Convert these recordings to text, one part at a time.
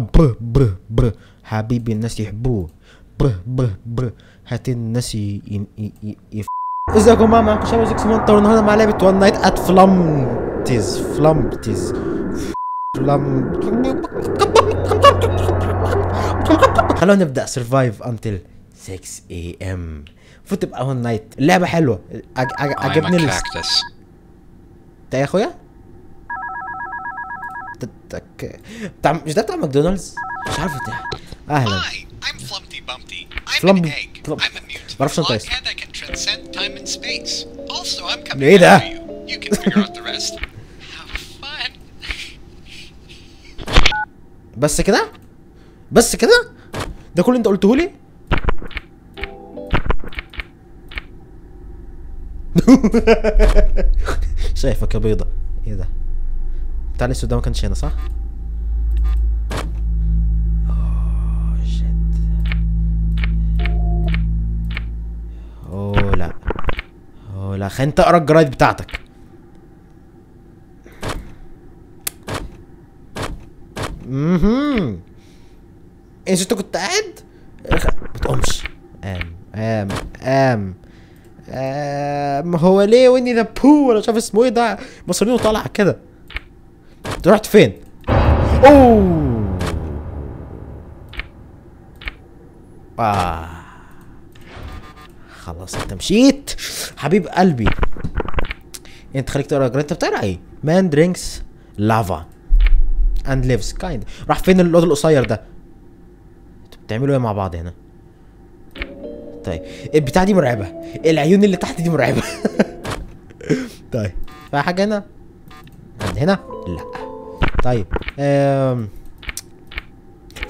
بر بر بر حبيبي الناس يحبوه بر بر بر هاتين الناس ازيكم بقى معاكم شباب زيكس مونتر والنهارده مع لعبة وان نايت ات فلامبتيز فلامبتيز خلونا نبدأ سرفايف انتل 6 AM فتبقى وان نايت. اللعبة حلوة عجبني الكاكتس. انت يا اخويا؟ بتاع مش ده بتاع ماكدونالدز؟ مش عارف بتاع. اهلا. I'm Flumpty Bumpty. I'm an egg. I'm a mutant. معرفش انت ايه. And I can transcend time and space. Also I'm coming after you. You can figure out the rest. Have fun. بس كده؟ بس كده؟ ده كل اللي انت قلته لي؟ شايفك يا بيضة. ايه ده؟ بتاع الاسود ده ما كانش هنا صح؟ اوه شت. اوه لا اوه لا خليني اقرا الجرايد بتاعتك. ايه انت كنت قاعد؟ ما تقومش. قام قام قام قام. هو ليه ويني ذا بو ولا مش عارف اسمه ايه ده؟ مصريين وطالعة كده. انت رحت فين؟ اوه خلاص انت مشيت حبيب قلبي. انت خليك تقرا جرايد. انت بتقرا ايه؟ مان درينكس لافا اند ليفز كايند. راح فين الواد القصير ده؟ انتوا بتعملوا ايه مع بعض هنا؟ طيب البتاع دي مرعبه، العيون اللي تحت دي مرعبه. طيب في حاجه هنا؟ هنا؟ لا. طيب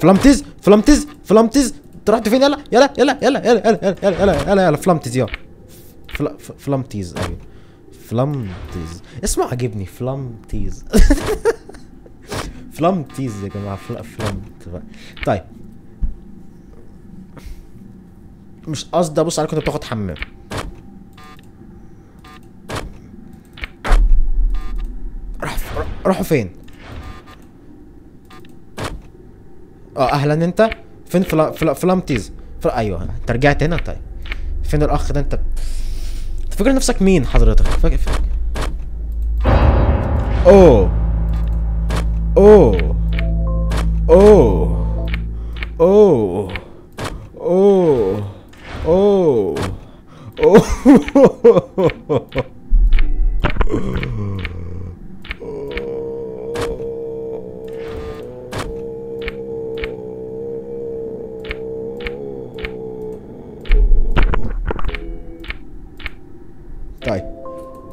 فلامبتيز فلامبتيز فلامبتيز انت رحت فين؟ يلا يلا يلا يلا يلا يلا يلا يلا يلا يلا فلامبتيز يلا فلامبتيز. ايوه فلامبتيز اسمه عاجبني فلامبتيز. فلامبتيز يا جماعه فلامبتيز. طيب مش قصدي ابص عليك وانت بتاخد حمام. راحوا فين؟ اهلا. انت فين؟ فلامبتيز ايوه انت رجعت هنا. طيب فين الاخ ده؟ انت فاكر نفسك مين حضرتك؟ فاكر اوه اوه اوه اوه اوه اوه اوه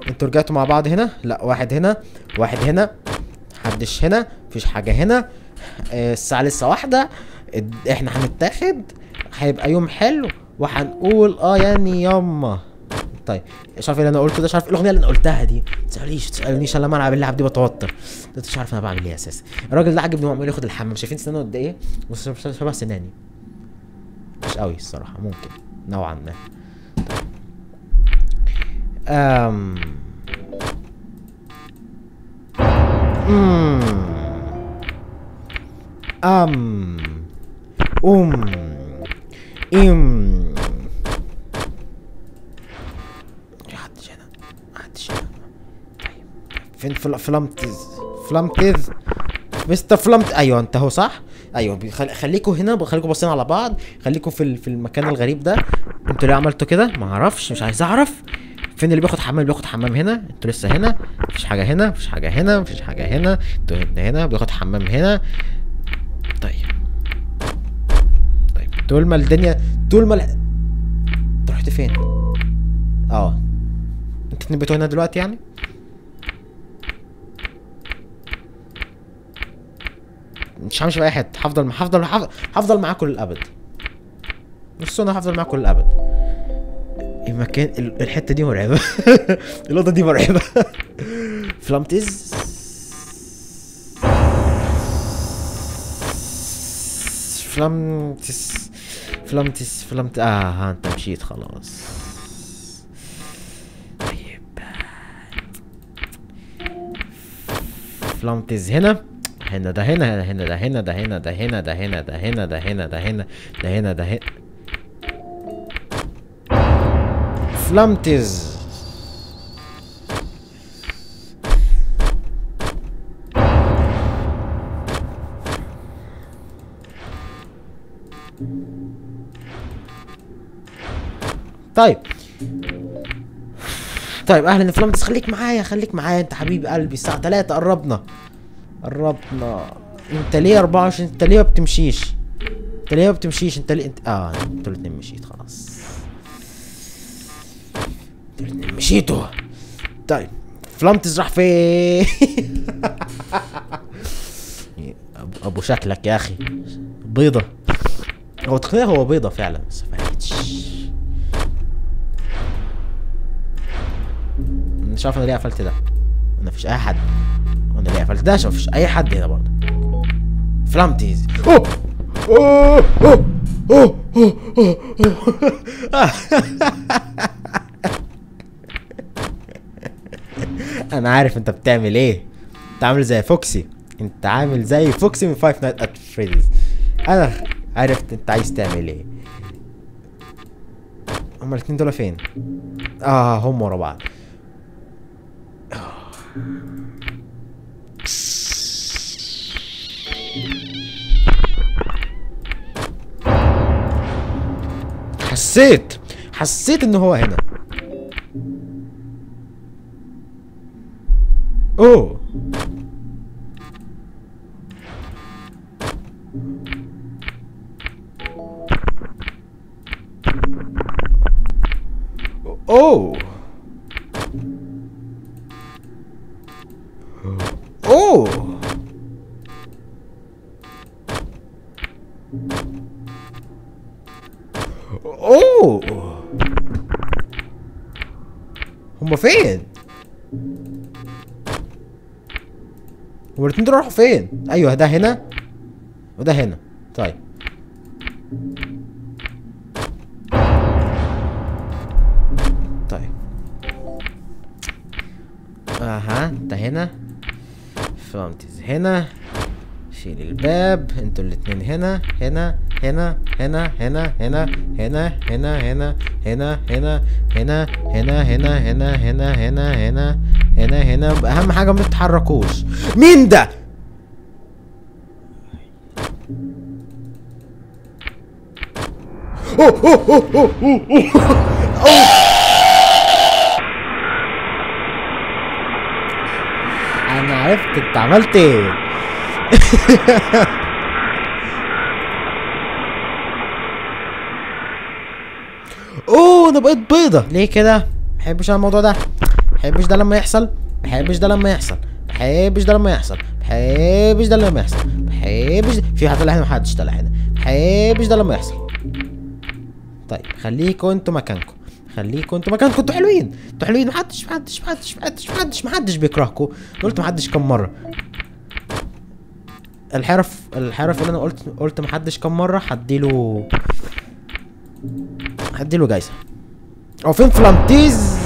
انتوا رجعتوا مع بعض هنا؟ لا واحد هنا واحد هنا محدش هنا مفيش حاجة هنا. الساعة لسه واحدة. احنا هنتاخد هيبقى يوم حلو وهنقول يعني ياما. طيب مش عارف ايه اللي انا قلته ده. مش عارف ايه الاغنية اللي انا قلتها دي. متسألونيش الا لما العب اللعب دي بتوتر. مش عارف انا بعمل ايه اساسا. الراجل ده عجبني وعمال ياخد الحمام. شايفين سنانه قد ايه؟ شبه سناني مش قوي الصراحة ممكن نوعا ما. محدش هنا محدش هنا. طيب فين فلامبتيز؟ فلامبتيز مستر فلامبتيز. ايوه انت اهو صح. ايوه خليكوا هنا خليكوا باصين على بعض. خليكوا في المكان الغريب ده. انتوا ليه عملتوا كده؟ معرفش مش عايز اعرف. فين اللي بياخد حمام؟ بياخد حمام هنا. انتوا لسه هنا مفيش حاجه هنا مفيش حاجه هنا مفيش حاجه هنا. انتوا هنا بياخد حمام هنا. طيب طول ما الدنيا طول ما انت رحت فين؟ انتوا اتنين بتوع هنا دلوقتي يعني. مش همشي في اي حته. هفضل معاكم للابد. بصوا انا هفضل معاكم للابد. المكان الحته دي مرعبه. الاوضه دي مرعبه. فلامبتيز فلامبتيز فلامبتيز فلامبتيز. ها انت مشيت خلاص. طيب فلامبتيز هنا هنا ده هنا هنا ده هنا ده هنا ده هنا ده هنا ده هنا ده هنا ده هنا ده هنا ده هنا فلامتيز. طيب طيب اهلا فلامتيز، خليك معايا خليك معايا انت حبيب قلبي. الساعة 3 قربنا قربنا. انت ليه 24؟ انت ليه ما بتمشيش؟ انت ليه ما بتمشيش؟ انت ليه انت انتوا الاتنين مشيت خلاص. انتوا الاتنين مشيتوا. طيب فلامتيز راح فين؟ ابو شكلك يا اخي بيضة. هو تقريبا هو بيضة فعلا بس ما فاتش. مش عارف انا ليه قفلت ده. انا مفيش اي حد. انا ليه قفلت ده؟ عشان مفيش اي حد هنا برضه. فلامتيز. اوه اوه اوه اوه اوه اوه. انا عارف انت بتعمل ايه. انت عامل زي فوكسي. انت عامل زي فوكسي من فايف نايت ات فريديز. انا عرفت انت عايز تعمل ايه. هما الاتنين دول فين؟ هم ورا بعض. حسيت ان هو هنا. اوه اوه اوه اوه. هما فين؟ هما الاتنين دول راحوا فين؟ ايوه ده هنا وده هنا. طيب طيب انت هنا فلامتيز هنا. شيل الباب. انتوا الاتنين هنا هنا هنا هنا هنا هنا هنا هنا هنا هنا هنا هنا هنا هنا هنا هنا هنا هنا هنا هنا. اهم حاجه ما تتحركوش. مين ده؟ اوه اوه اوه اوه اوه. انا عرفت انت عملت ايه. اوه انا بقيت بيضه ليه كده؟ محبش انا الموضوع ده. محبش ده لما يحصل. محبش ده لما يحصل. محبش ده لما يحصل. محبش ده لما يحصل. محبش في حد طلع هنا محدش طلع هنا. محبش ده لما يحصل. طيب خليكوا انتوا مكانكم. خليكوا انتوا مكانكم. انتوا حلوين انتوا حلوين. محدش بيكرهكوا. قلت محدش كم مره. الحرف اللي انا قلت محدش كم مره هديله جايزه. او فين فلامتيز؟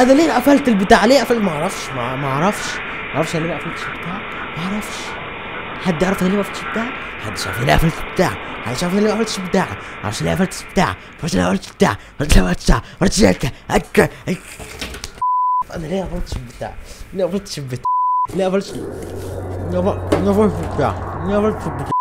انا ليه قفلت البتاع؟ ليه قفلت؟ ما اعرفش انا ليه ما قفلتش البتاع. ما اعرفش. حد يعرف انا ليه ما قفلتش البتاع؟ محدش عارف انا ليه قفلت البتاع. محدش عارف انا ليه ما قفلتش البتاع. معرفش ليه قفلت البتاع. معرفش ليه قفلت البتاع. معرفش ليه قفلت. انا ليه ما قفلتش البتاع؟ ليه ما قفلتش البتاع؟ ليه ما قفلتش البتاع؟ ليه ما قفلتش البتاع؟